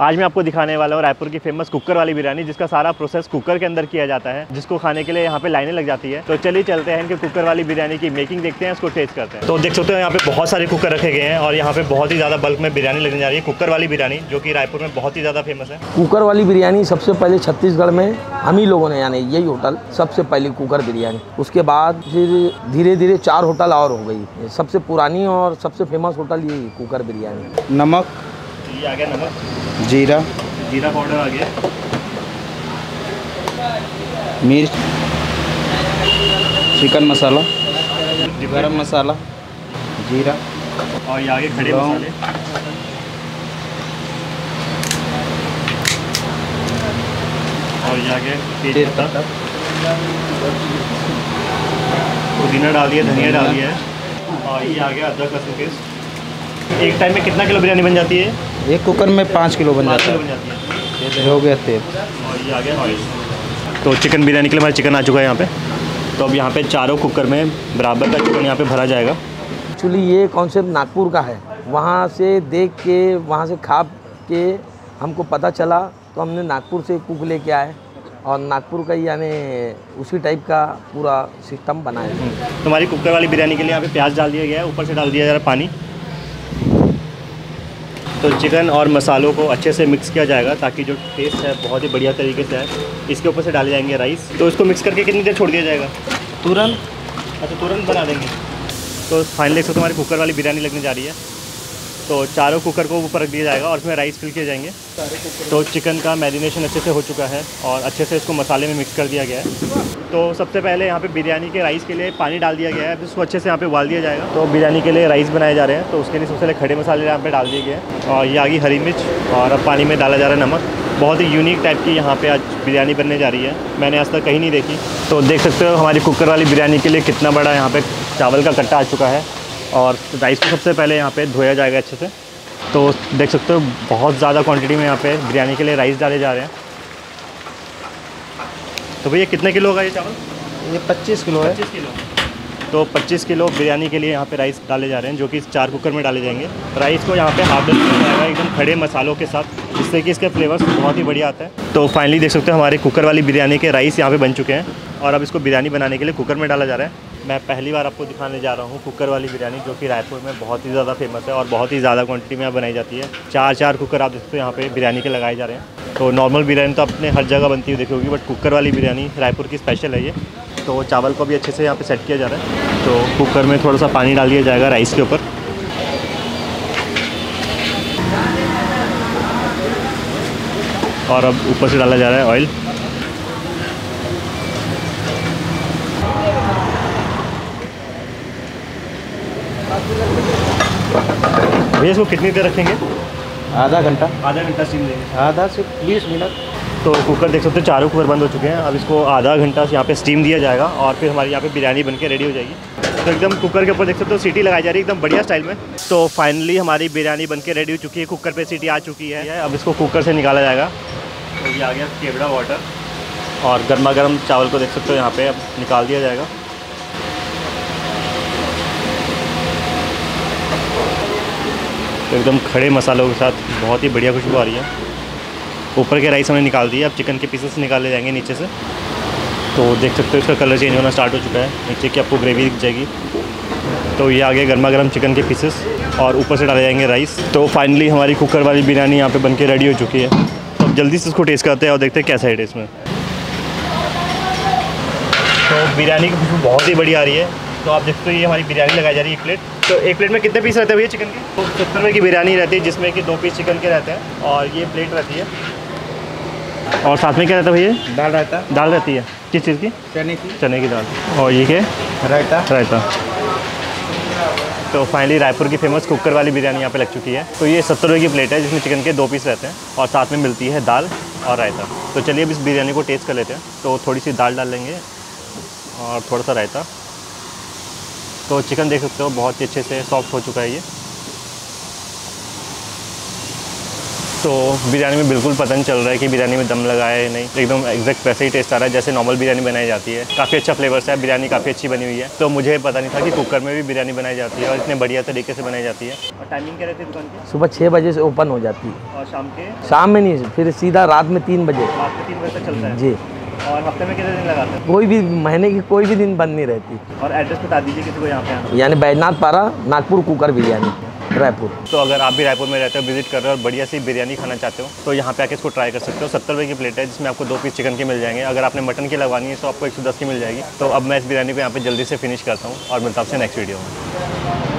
आज मैं आपको दिखाने वाला हूँ रायपुर की फेमस कुकर वाली बिरयानी, जिसका सारा प्रोसेस कुकर के अंदर किया जाता है, जिसको खाने के लिए यहाँ पे लाइनें लग जाती है। तो चलिए चलते हैं इनके कुकर वाली बिरयानी की मेकिंग देखते हैं, इसको टेस्ट करते हैं। तो देख सकते हो यहाँ पे बहुत सारे कुकर रखे गए हैं और यहाँ पे बहुत ही ज़्यादा बल्क में बिरयानी लगने जा रही है। कुकर वाली बिरयानी जो कि रायपुर में बहुत ही ज़्यादा फेमस है। कुकर वाली बिरयानी सबसे पहले छत्तीसगढ़ में हम ही लोगों ने, यानी यही होटल सबसे पहले कुकर बिरयानी, उसके बाद फिर धीरे धीरे 4 होटल और हो गई। सबसे पुरानी और सबसे फेमस होटल यही कुकर बिरयानी। नमक ये आ गया, नमक, जीरा पाउडर आ गया, मिर्च, चिकन मसाला, गरम मसाला, जीरा और ये आगे खड़े मसाले, और ये आगे तेजपत्ता, पुदीना डाल दिया, धनिया डाल दिया है, और ये आगे अदरक लहसुन पेस्ट। एक टाइम में कितना किलो बिरयानी बन जाती है? एक कुकर में 5 किलो बन जाता है। हो गया तेल और ये आ गया ऑयल। तो चिकन बिरयानी के लिए हमारा चिकन आ चुका है यहाँ पे। तो अब यहाँ पे चारों कुकर में बराबर का चिकन यहाँ पे भरा जाएगा। एक्चुअली ये कॉन्सेप्ट नागपुर का है, वहाँ से देख के, वहाँ से खा के हमको पता चला, तो हमने नागपुर से कुक लेके आए और नागपुर का यानी उसी टाइप का पूरा सिस्टम बनाया। तुम्हारी कुकर वाली बिरयानी के लिए यहाँ पे प्याज डाल दिया गया है, ऊपर से डाल दिया जा रहा है पानी। तो चिकन और मसालों को अच्छे से मिक्स किया जाएगा ताकि जो टेस्ट है बहुत ही बढ़िया तरीके से है। इसके ऊपर से डाले जाएंगे राइस। तो इसको मिक्स करके कितनी देर छोड़ दिया जाएगा? तुरंत बना देंगे। तो फाइनली इसको तुम्हारी कुकर वाली बिरयानी लगने जा रही है। तो चारों कुकर को ऊपर रख दिया जाएगा और इसमें राइस फिल किए जाएंगे। तो चिकन का मैरिनेशन अच्छे से हो चुका है और अच्छे से इसको मसाले में मिक्स कर दिया गया है। तो सबसे पहले यहाँ पे बिरयानी के राइस के लिए पानी डाल दिया गया है, फिर उसको अच्छे से यहाँ पे उबाल दिया जाएगा। तो बिरयानी के लिए राइस बनाए जा रहे हैं, तो उसके लिए सबसे पहले खड़े मसाले यहाँ पे डाल दिए गए हैं और ये आ गई हरी मिर्च, और अब पानी में डाला जा रहा है नमक। बहुत ही यूनिक टाइप की यहाँ पे आज बिरयानी बनने जा रही है, मैंने आज तक कहीं नहीं देखी। तो देख सकते हो हमारी कुकर वाली बिरयानी के लिए कितना बड़ा यहाँ पर चावल का कट्टा आ चुका है। और राइस को सबसे पहले यहाँ पर धोया जाएगा अच्छे से। तो देख सकते हो बहुत ज़्यादा क्वान्टिटी में यहाँ पर बिरयानी के लिए राइस डाले जा रहे हैं। तो भैया कितने किलो होगा ये चावल? ये 25 किलो है। 25 किलो। तो 25 किलो बिरयानी के लिए यहाँ पे राइस डाले जा रहे हैं, जो कि 4 कुकर में डाले जाएंगे। राइस को यहाँ पे हाफ डन किया जाएगा एकदम खड़े मसालों के साथ, जिससे कि इसका फ्लेवर्स बहुत ही बढ़िया आता है। तो फाइनली देख सकते हो हमारे कुकर वाली बिरयानी के राइस यहाँ पर बन चुके हैं और अब इसको बिरयानी बनाने के लिए कुकर में डाला जा रहा है। मैं पहली बार आपको दिखाने जा रहा हूँ कुकर वाली बिरयानी, जो कि रायपुर में बहुत ही ज़्यादा फेमस है और बहुत ही ज़्यादा क्वान्टिटी में बनाई जाती है। 4 कुकर आप देखते हो यहाँ पर बिरयानी के लगाए जा रहे हैं। तो नॉर्मल बिरयानी तो अपने हर जगह बनती हुई देखी होगी, बट कुकर वाली बिरयानी रायपुर की स्पेशल है ये। तो चावल को भी अच्छे से यहाँ पे सेट किया जा रहा है। तो कुकर में थोड़ा सा पानी डाल दिया जाएगा राइस के ऊपर। और अब ऊपर से डाला जा रहा है ऑयल। भैया इसको कितनी देर रखेंगे? आधा घंटा सिम देंगे, आधा से 20 मिनट। तो कुकर देख सकते हो चारों कुकर बंद हो चुके हैं। अब इसको आधा घंटा यहाँ पे स्टीम दिया जाएगा और फिर हमारी यहाँ पे बिरयानी बनके रेडी हो जाएगी। तो एकदम कुकर के ऊपर देख सकते हो सीटी लगाई जा रही है एकदम बढ़िया स्टाइल में। तो फाइनली हमारी बिरयानी बनके रेडी हो चुकी है, कुकर पे सीटी आ चुकी है। अब इसको कुकर से निकाला जाएगा। तो ये आ गया केवड़ा वाटर और गर्मा गर्म चावल को देख सकते हो यहाँ पर अब निकाल दिया जाएगा। तो एकदम खड़े मसालों के साथ बहुत ही बढ़िया खुशबू आ रही है। ऊपर के राइस हमने निकाल दिया, अब चिकन के पीसेस निकाले जाएंगे नीचे से। तो देख सकते हो इसका कलर चेंज होना स्टार्ट हो चुका है, नीचे की आपको ग्रेवी दिख जाएगी। तो ये आगे गर्मा गर्म चिकन के पीसेस और ऊपर से डाले जाएंगे राइस। तो फाइनली हमारी कुकर वाली बिरयानी यहाँ पे बन के रेडी हो चुकी है। तो अब जल्दी से इसको टेस्ट करते हैं और देखते हैं कैसा है टेस्ट में। तो बिरयानी की खुशबू बहुत ही बढ़िया आ रही है। तो आप देखते हो ये हमारी बिरयानी लगाई जा रही है एक प्लेट। तो एक प्लेट में कितने पीस रहते हैं भैया चिकन के? तो 70 रुपये की बिरयानी रहती है, जिसमें कि 2 पीस चिकन के रहते हैं और ये प्लेट रहती है। और साथ में क्या रहता है भैया? दाल रहती है। किस चीज़ की? चने की दाल। और ये क्या? रायता। तो फाइनली रायपुर की फेमस कुकर वाली बिरयानी यहाँ पर लग चुकी है। तो ये 70 रुपये की प्लेट है, जिसमें चिकन के 2 पीस रहते हैं और साथ में मिलती है दाल और रायता। तो चलिए अब इस बिरयानी को टेस्ट कर लेते हैं। तो थोड़ी सी दाल डाल लेंगे और थोड़ा सा रायता। तो चिकन देख सकते हो बहुत ही अच्छे से सॉफ्ट हो चुका है ये। तो बिरयानी में बिल्कुल पता नहीं चल रहा है कि बिरयानी में दम लगा है नहीं, एकदम एग्जैक्ट वैसे ही टेस्ट आ रहा है जैसे नॉर्मल बिरयानी बनाई जाती है। काफ़ी अच्छा फ्लेवर से है, बिरयानी काफ़ी अच्छी बनी हुई है। तो मुझे पता नहीं था कि कुकर में भी बिरयानी बनाई जाती है और इतने बढ़िया तरीके से बनाई जाती है। और टाइमिंग क्या रहती है दुकान की? सुबह 6 बजे से ओपन हो जाती है और शाम में नहीं, फिर सीधा रात में 3 बजे। रात में 3 बजे तक चलता है जी। और हफ्ते में कितने दिन लगाते हैं? कोई भी महीने की कोई भी दिन बंद नहीं रहती। और एड्रेस बता दीजिए किसी को यहाँ पे, यानी बैजनाथ पारा नागपुर कुकर बिरयानी रायपुर। तो अगर आप भी रायपुर में रहते हो, विजिट कर रहे हो और बढ़िया सी बिरयानी खाना चाहते हो तो यहाँ पे आके इसको ट्राई कर सकते हो। 70 रुपये की प्लेट है जिसमें आपको 2 पीस चिकन की मिल जाएंगे। अगर आपने मटन की लगवानी है तो आपको 110 की मिल जाएगी। तो अब मैं इस बिरयानी को यहाँ पे जल्दी से फिनिश करता हूँ और मिलता हूँ आपसे नेक्स्ट वीडियो में।